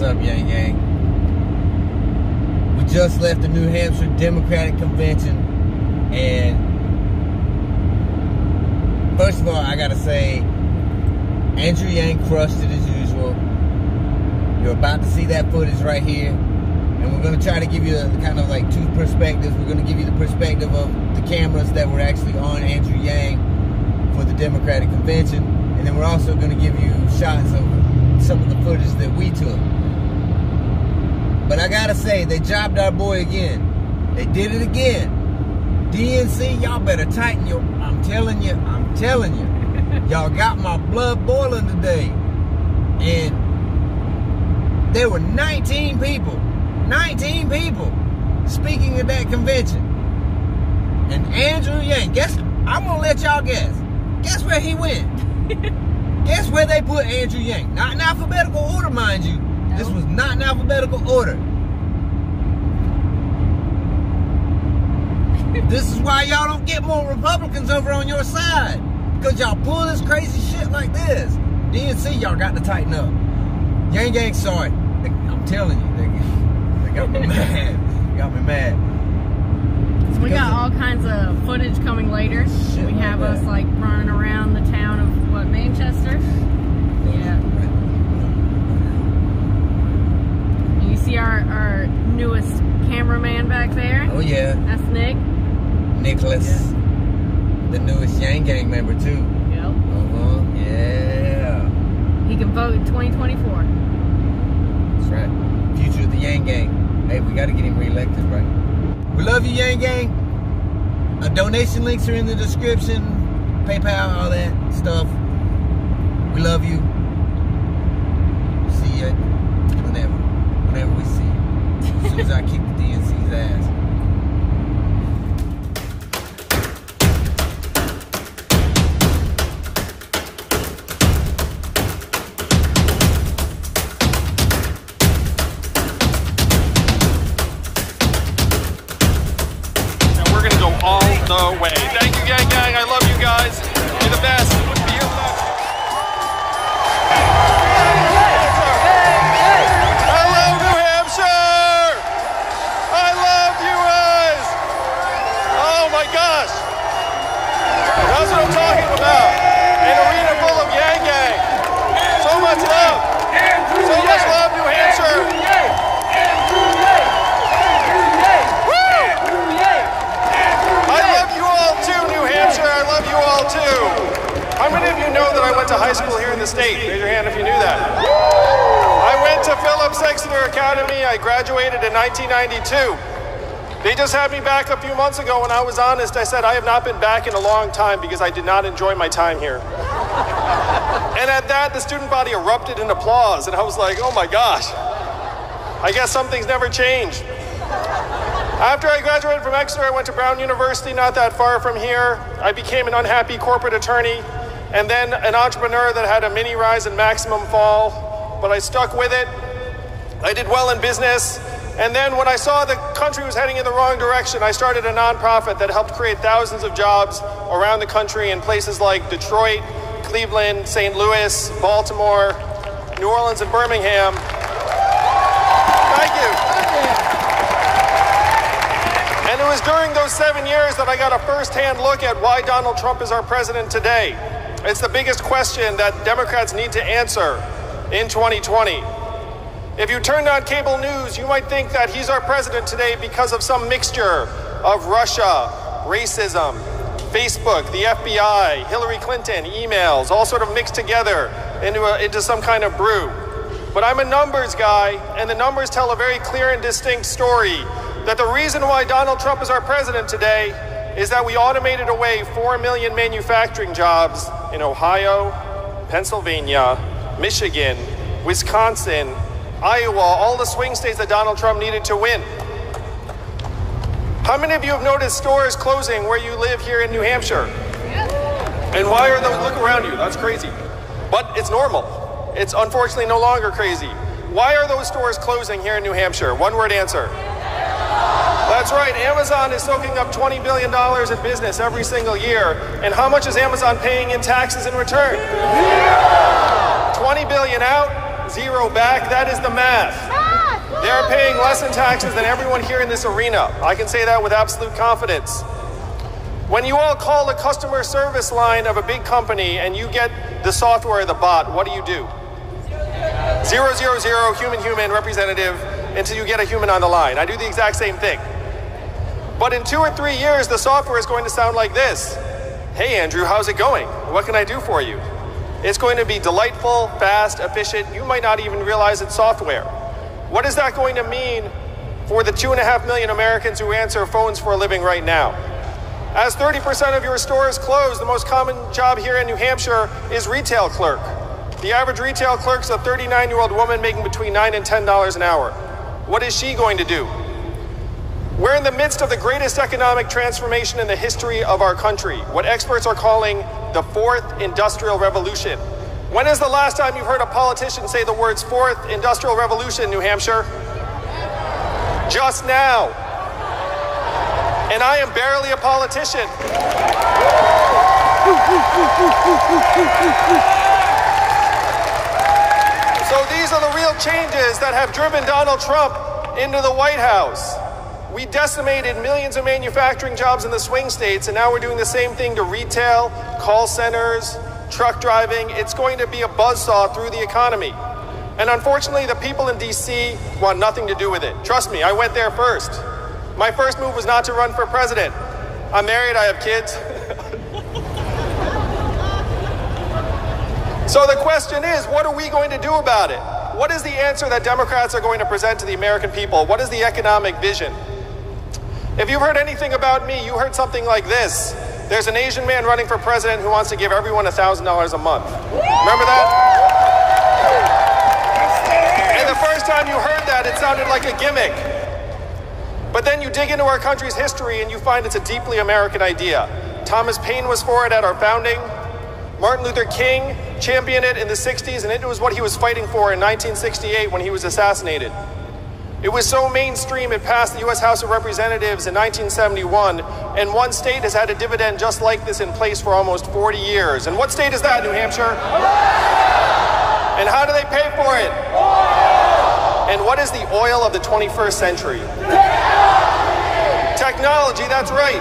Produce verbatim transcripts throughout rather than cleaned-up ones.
What's up, Yang Gang? We just left the New Hampshire Democratic Convention, and first of all, I gotta say, Andrew Yang crushed it as usual. You're about to see that footage right here, and we're gonna try to give you a, kind of like two perspectives. We're gonna give you the perspective of the cameras that were actually on Andrew Yang for the Democratic Convention, and then we're also gonna give you shots of some of the footage that we took. But I gotta say, they jobbed our boy again. They did it again. D N C, y'all better tighten your... I'm telling you, I'm telling you. Y'all got my blood boiling today. And there were nineteen people. nineteen people speaking at that convention. And Andrew Yang, guess... I'm gonna let y'all guess. Guess where he went? Guess where they put Andrew Yang? Not in alphabetical order, mind you. No. This was not in alphabetical order. This is why y'all don't get more Republicans over on your side. Because y'all pull this crazy shit like this. D N C, y'all got to tighten up. Yang Gang, sorry. They, I'm telling you. They, they got me mad. They got me mad. So we got all kinds of footage coming later. Shit we like have that. us like running around the town of What, Manchester? Yeah. You see our, our newest cameraman back there? Oh yeah. That's Nick. Nicholas. Yeah. The newest Yang Gang member too. Yep. Uh-huh. Yeah. He can vote in twenty twenty-four. That's right. Future of the Yang Gang. Hey, we gotta get him reelected, right? We love you, Yang Gang. Our donation links are in the description. PayPal, all that stuff. We love you. See you whenever, whenever we see you. As soon as I kick the D N C's ass. Now we're gonna go all the way. Thank you, Yang Gang. I love you guys. You're the best. To high school here in the state. Raise your hand if you knew that. I went to Phillips Exeter Academy. I graduated in nineteen ninety-two. They just had me back a few months ago, and I was honest. I said, I have not been back in a long time because I did not enjoy my time here. And at that, the student body erupted in applause, and I was like, oh my gosh. I guess some things never changed. After I graduated from Exeter, I went to Brown University, not that far from here. I became an unhappy corporate attorney, and then an entrepreneur that had a mini rise and maximum fall, but I stuck with it. I did well in business. And then when I saw the country was heading in the wrong direction, I started a nonprofit that helped create thousands of jobs around the country in places like Detroit, Cleveland, Saint Louis, Baltimore, New Orleans, and Birmingham. Thank you. And it was during those seven years that I got a first-hand look at why Donald Trump is our president today. It's the biggest question that Democrats need to answer in twenty twenty. If you turned on cable news, you might think that he's our president today because of some mixture of Russia, racism, Facebook, the F B I, Hillary Clinton, emails, all sort of mixed together into, a, into some kind of brew. But I'm a numbers guy, and the numbers tell a very clear and distinct story that the reason why Donald Trump is our president today is that we automated away four million manufacturing jobs in Ohio, Pennsylvania, Michigan, Wisconsin, Iowa, all the swing states that Donald Trump needed to win. How many of you have noticed stores closing where you live here in New Hampshire? And why are those? Look around you, that's crazy. But it's normal. It's unfortunately no longer crazy. Why are those stores closing here in New Hampshire? One word answer. That's right, Amazon is soaking up twenty billion dollars in business every single year. And how much is Amazon paying in taxes in return? twenty billion dollars out, zero back. That is the math. They're paying less in taxes than everyone here in this arena. I can say that with absolute confidence. When you all call the customer service line of a big company and you get the software, the bot, what do you do? Zero, zero, zero, human, human, representative, until you get a human on the line. I do the exact same thing. But in two or three years, the software is going to sound like this. Hey, Andrew, how's it going? What can I do for you? It's going to be delightful, fast, efficient. You might not even realize it's software. What is that going to mean for the two and a half million Americans who answer phones for a living right now? As thirty percent of your stores close, the most common job here in New Hampshire is retail clerk. The average retail clerk's a thirty-nine-year-old woman making between nine and ten dollars an hour. What is she going to do? We're in the midst of the greatest economic transformation in the history of our country, what experts are calling the Fourth Industrial Revolution. When is the last time you've heard a politician say the words Fourth Industrial Revolution, New Hampshire? Just now. And I am barely a politician. So these are the real changes that have driven Donald Trump into the White House. We decimated millions of manufacturing jobs in the swing states, and now we're doing the same thing to retail, call centers, truck driving. It's going to be a buzzsaw through the economy. And unfortunately, the people in D C want nothing to do with it. Trust me, I went there first. My first move was not to run for president. I'm married, I have kids. So the question is, what are we going to do about it? What is the answer that Democrats are going to present to the American people? What is the economic vision? If you've heard anything about me, you heard something like this. There's an Asian man running for president who wants to give everyone one thousand dollars a month. Remember that? And the first time you heard that, it sounded like a gimmick. But then you dig into our country's history and you find it's a deeply American idea. Thomas Paine was for it at our founding. Martin Luther King championed it in the sixties, and it was what he was fighting for in nineteen sixty-eight when he was assassinated. It was so mainstream, it passed the U S House of Representatives in nineteen seventy-one, and one state has had a dividend just like this in place for almost forty years. And what state is that, New Hampshire? And how do they pay for it? And what is the oil of the twenty-first century? Technology, that's right.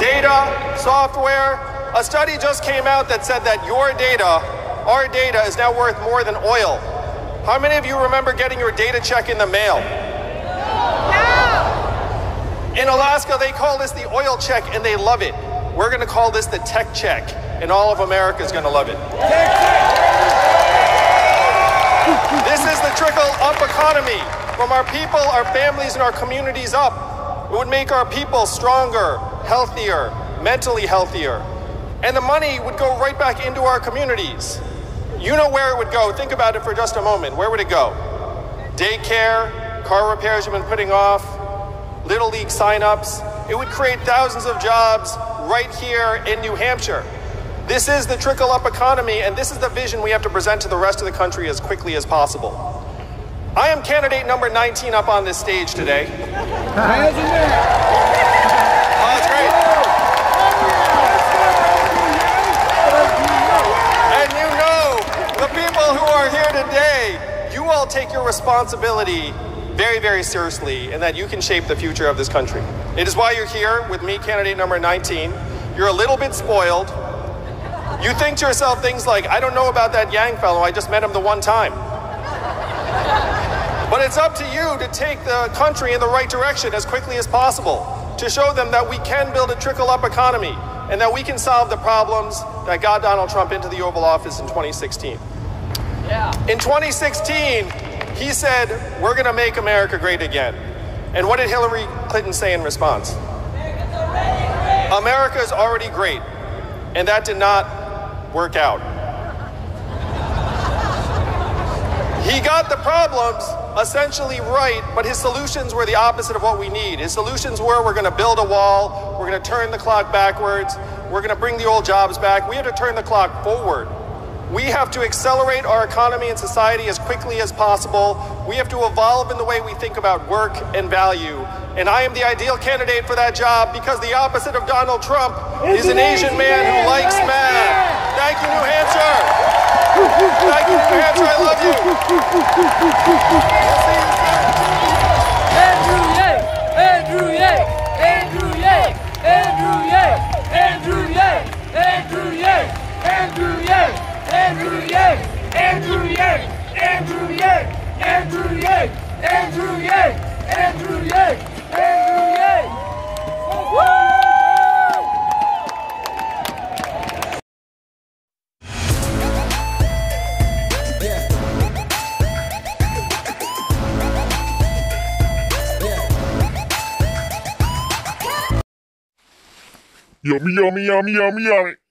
Data, software. A study just came out that said that your data, our data, is now worth more than oil. How many of you remember getting your data check in the mail? No. In Alaska, they call this the oil check, and they love it. We're going to call this the tech check, and all of America is going to love it. This is the trickle-up economy. From our people, our families, and our communities up, it would make our people stronger, healthier, mentally healthier. And the money would go right back into our communities. You know where it would go. Think about it for just a moment. Where would it go? Daycare, car repairs you've been putting off, Little League sign-ups. It would create thousands of jobs right here in New Hampshire. This is the trickle-up economy, and this is the vision we have to present to the rest of the country as quickly as possible. I am candidate number nineteen up on this stage today. Today, you all take your responsibility very, very seriously, and that you can shape the future of this country. It is why you're here with me, candidate number nineteen. You're a little bit spoiled. You think to yourself things like, I don't know about that Yang fellow, I just met him the one time. But it's up to you to take the country in the right direction as quickly as possible, to show them that we can build a trickle-up economy, and that we can solve the problems that got Donald Trump into the Oval Office in twenty sixteen. Yeah. In twenty sixteen, he said, we're going to make America great again. And what did Hillary Clinton say in response? America is already great. And that did not work out. He got the problems essentially right, but his solutions were the opposite of what we need. His solutions were, we're going to build a wall, we're going to turn the clock backwards, we're going to bring the old jobs back. We have to turn the clock forward. We have to accelerate our economy and society as quickly as possible. We have to evolve in the way we think about work and value. And I am the ideal candidate for that job because the opposite of Donald Trump is an Asian man who likes math. Thank you, New Hampshire. Thank you, fans. I love you. Andrew Yang, Andrew Yang, Andrew Yang, Andrew Yang, Andrew Yang, Andrew Yang, Andrew Yang, Andrew Yang, Andrew Yang, Andrew Yang, Andrew Yang, Andrew Yang, Andrew Yang, Andrew Yang. Woo! Yummy, yummy, yummy, yummy, yummy.